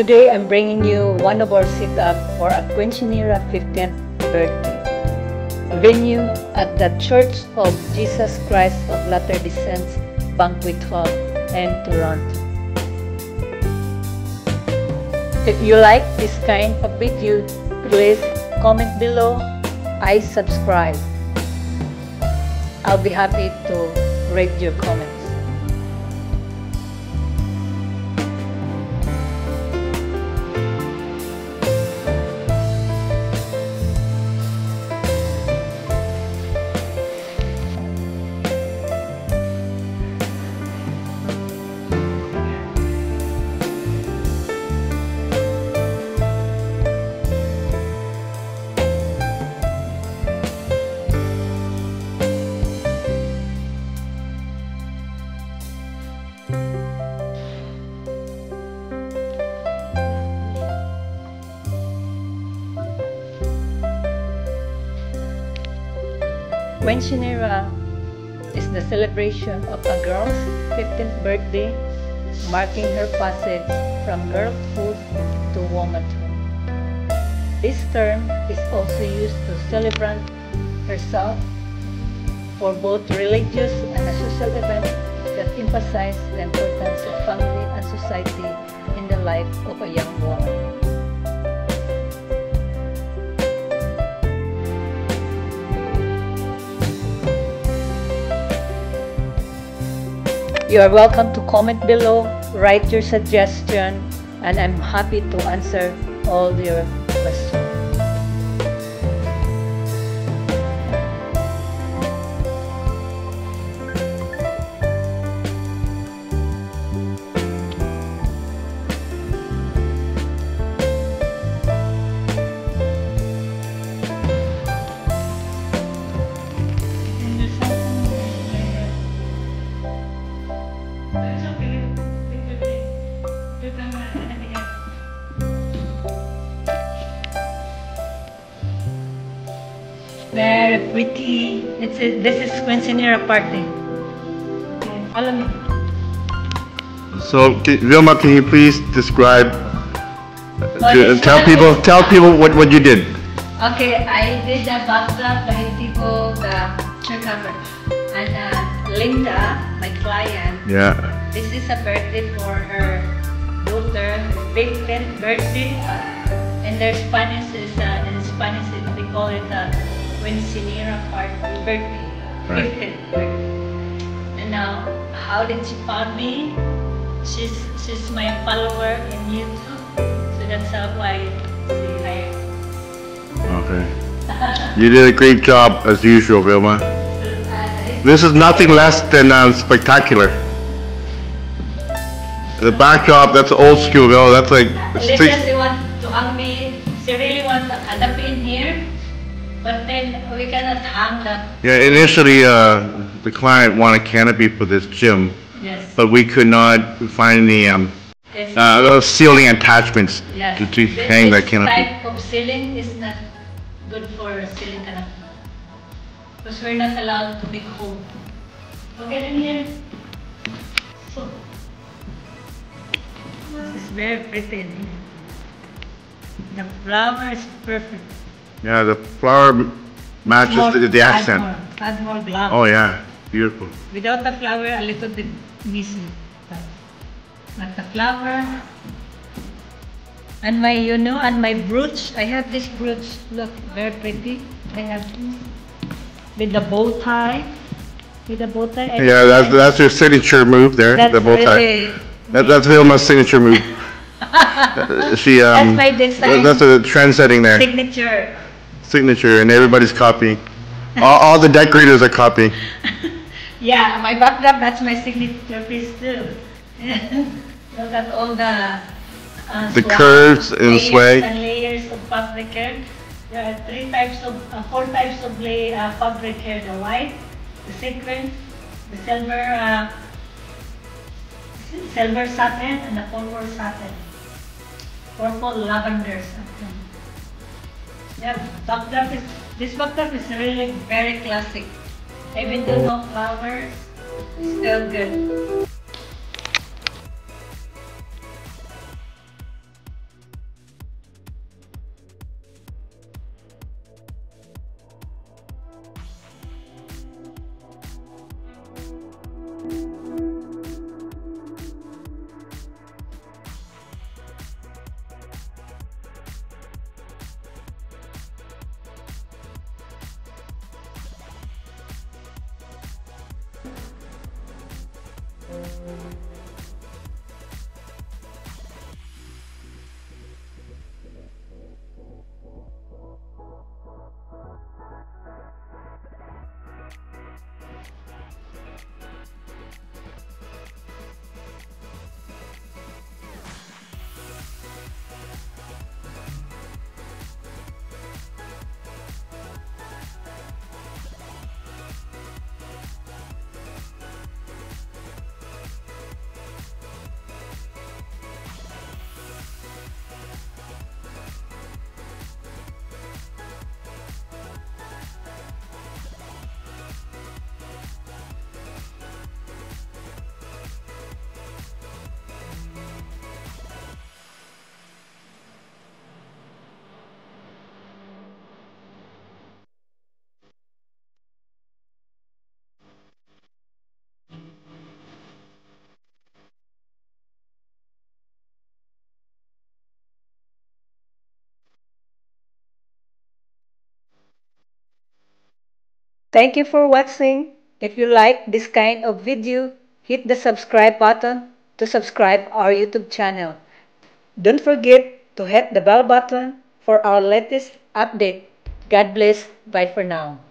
Today I'm bringing you one of our sit-up for a Quinceanera 15th birthday. Venue at the Church of Jesus Christ of Latter-day Saints Banquet Hall in Toronto. If you like this kind of video, please comment below. I subscribe. I'll be happy to read your comments. Quinceanera is the celebration of a girl's 15th birthday, marking her passage from girlhood to womanhood. This term is also used to celebrate herself for both religious and a social event that emphasize the importance of family and society in the life of a young woman. You are welcome to comment below, write your suggestion, and I'm happy to answer all your questions. Very pretty. This is Quinceanera party. Okay. Follow me. So, Vilma, can you please describe? Tell people what you did. Okay, I did the backdrop behind people, the chair cover, and Linda, my client. Yeah. This is a birthday for her daughter, her 15th birthday, and their Spanish is in Spanish they call it Quinceanera party birthday. Right. And now, how did she find me? She's my follower in YouTube, so that's how I see her. Okay. You did a great job as usual, Vilma. This is nothing less than spectacular. The backdrop, that's old school, Vilma. That's like. She wants to hang me. She really wants to end up in here. But then we cannot hang them. Yeah, initially the client wanted canopy for this gym. Yes. But we could not find the ceiling attachments to hang that canopy. This type of ceiling is not good for ceiling canopy. Because we're not allowed to make home. Okay, in here. So. This is very pretty. The flower is perfect. Yeah, the flower matches the accent. Add more flower. Oh yeah, beautiful. Without the flower, a little bit missing. But the flower and my, you know, and my brooch. I have this brooch. Look, very pretty. I have with the bow tie. With the bow tie. Yeah, that's your signature move there. That's the bow tie. Really that's Vilma's signature move. That's my design. That's a trend setting there. Signature, and everybody's copying. all the decorators are copying. Yeah, my backdrop, that's my signature piece too. Look at all the curves and sway. And layers of fabric here. There are four types of fabric here: the white, the sequin, the silver satin, and the purple satin. Purple lavender satin. Yeah, this backdrop is really very classic. Even though no flowers, it's still good. Thank you for watching. If you like this kind of video, hit the subscribe button to subscribe our YouTube channel. Don't forget to hit the bell button for our latest update. God bless. Bye for now.